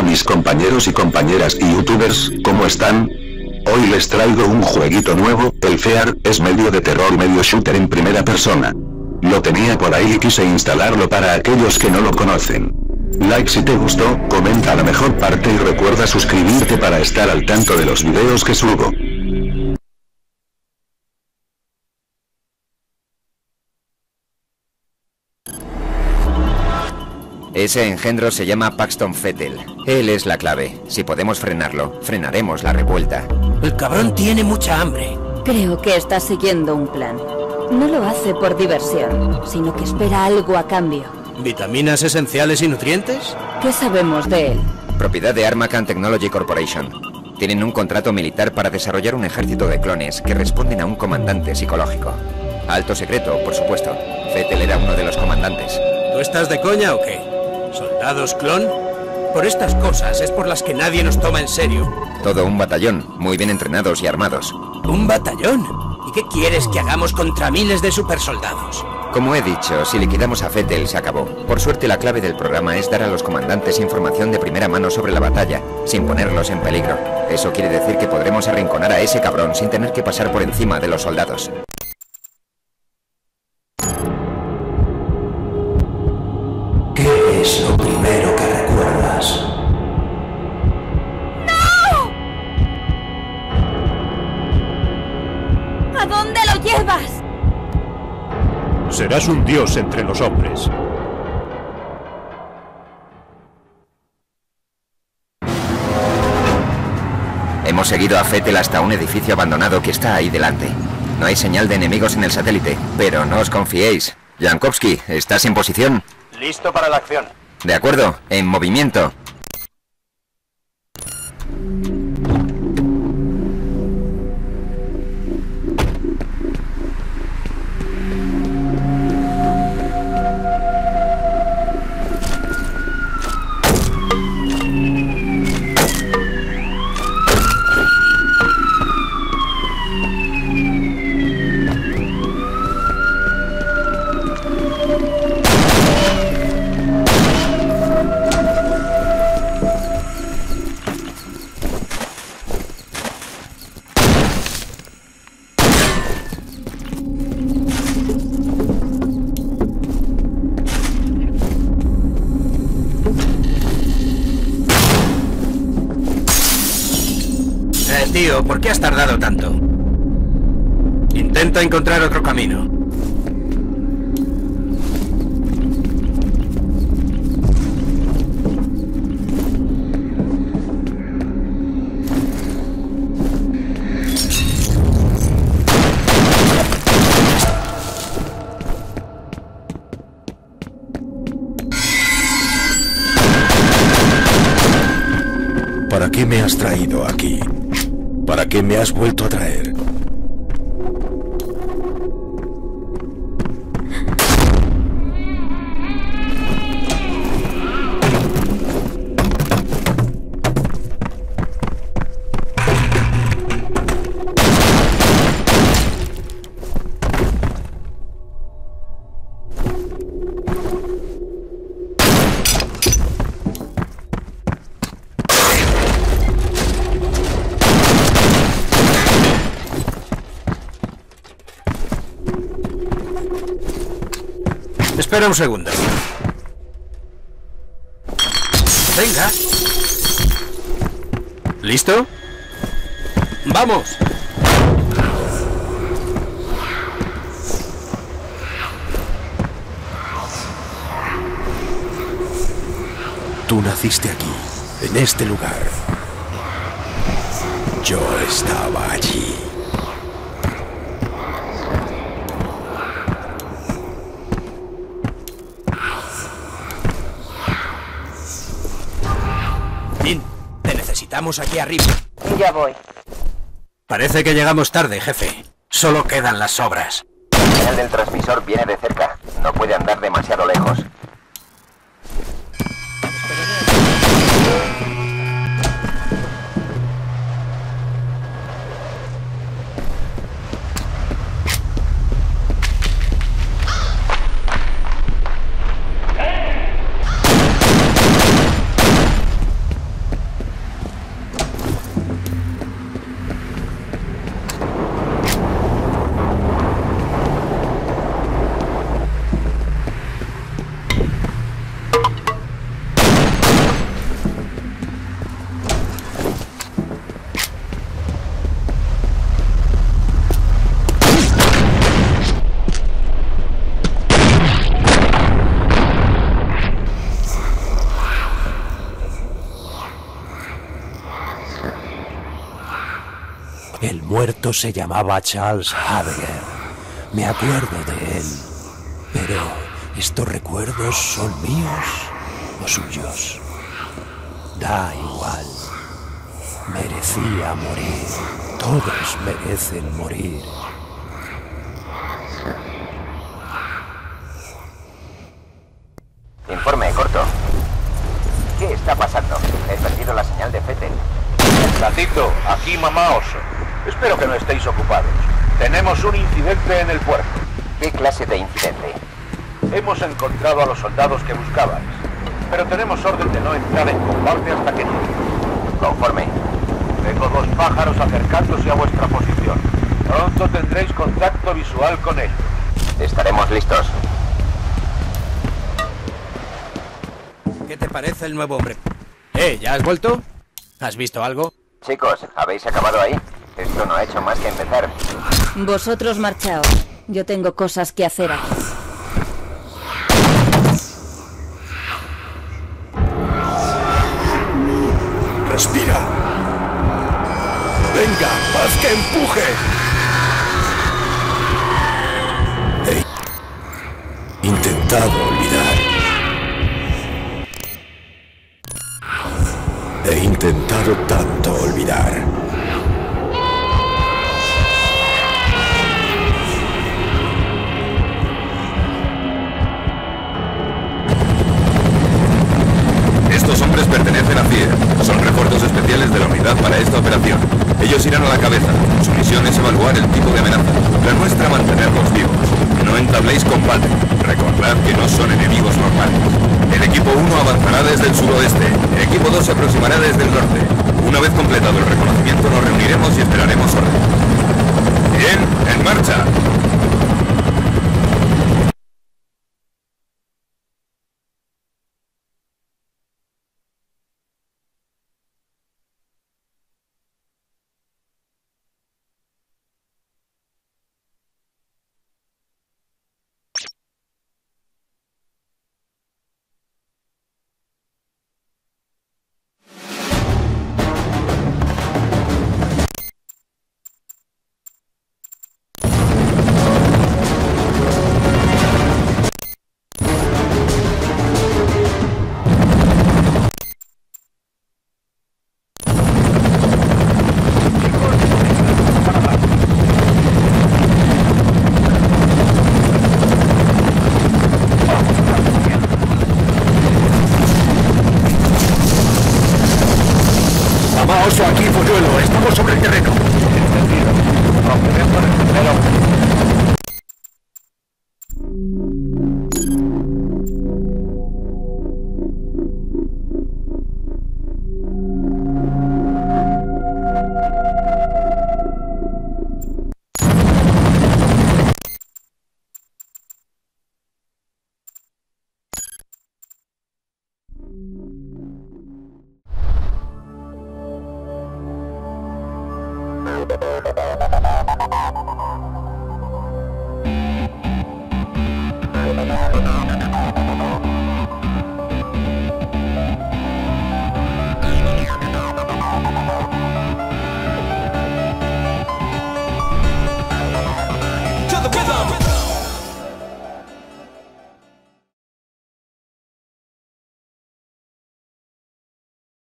Hola mis compañeros y compañeras y youtubers, ¿cómo están? Hoy les traigo un jueguito nuevo, el Fear, es medio de terror medio shooter en primera persona. Lo tenía por ahí y quise instalarlo para aquellos que no lo conocen. Like si te gustó, comenta la mejor parte y recuerda suscribirte para estar al tanto de los videos que subo. Ese engendro se llama Paxton Fettel. Él es la clave. Si podemos frenarlo, frenaremos la revuelta. El cabrón tiene mucha hambre. Creo que está siguiendo un plan. No lo hace por diversión, sino que espera algo a cambio. ¿Vitaminas esenciales y nutrientes? ¿Qué sabemos de él? Propiedad de Armakan Technology Corporation. Tienen un contrato militar para desarrollar un ejército de clones que responden a un comandante psicológico. Alto secreto, por supuesto. Fettel era uno de los comandantes. ¿Tú estás de coña o qué? ¿Soldados clon? Por estas cosas es por las que nadie nos toma en serio. Todo un batallón, muy bien entrenados y armados. ¿Un batallón? ¿Y qué quieres que hagamos contra miles de supersoldados? Como he dicho, si liquidamos a Fettel se acabó. Por suerte la clave del programa es dar a los comandantes información de primera mano sobre la batalla, sin ponerlos en peligro. Eso quiere decir que podremos arrinconar a ese cabrón sin tener que pasar por encima de los soldados. Es lo primero que recuerdas. ¡No! ¿A dónde lo llevas? Serás un dios entre los hombres. Hemos seguido a Fettel hasta un edificio abandonado que está ahí delante. No hay señal de enemigos en el satélite, pero no os confiéis. Jankowski, ¿estás en posición? Listo para la acción. De acuerdo, en movimiento. Tío, ¿por qué has tardado tanto? Intenta encontrar otro camino. ¿Para qué me has traído aquí? ¿Para qué me has vuelto a traer? Espera un segundo. Venga. ¿Listo? ¡Vamos! Tú naciste aquí, en este lugar. Yo estaba allí. Estamos aquí arriba. Ya voy. Parece que llegamos tarde, jefe. Solo quedan las sobras. La señal del transmisor viene de cerca. No puede andar demasiado lejos. muerto se llamaba Charles Hader. Me acuerdo de él. Pero, ¿estos recuerdos son míos o suyos? Da igual. Merecía morir. Todos merecen morir. Informe corto. ¿Qué está pasando? He perdido la señal de Fettel. Platito, aquí Mamá Oso. Espero que no estéis ocupados. Tenemos un incidente en el puerto. ¿Qué clase de incidente? Hemos encontrado a los soldados que buscabais, pero tenemos orden de no entrar en combate hasta que no. Conforme. Tengo dos pájaros acercándose a vuestra posición. Pronto tendréis contacto visual con ellos. Estaremos listos. ¿Qué te parece el nuevo hombre? ¿Ya has vuelto? ¿Has visto algo? Chicos, ¿habéis acabado ahí? Esto no ha hecho más que empezar. Vosotros marchaos. Yo tengo cosas que hacer aquí. Respira. Venga, haz que empuje. He intentado olvidar. He intentado tanto olvidar. Estos hombres pertenecen a CIA. Son refuerzos especiales de la unidad para esta operación. Ellos irán a la cabeza. Su misión es evaluar el tipo de amenaza. La nuestra, mantenerlos vivos. No entabléis combate. Recordad que no son enemigos normales. El equipo 1 avanzará desde el suroeste. El equipo 2 se aproximará desde el norte. Una vez completado el reconocimiento, nos reuniremos y esperaremos orden. Bien, en marcha. Aquí, polluelo, estamos sobre el terreno. Entendido. Complemento del primero.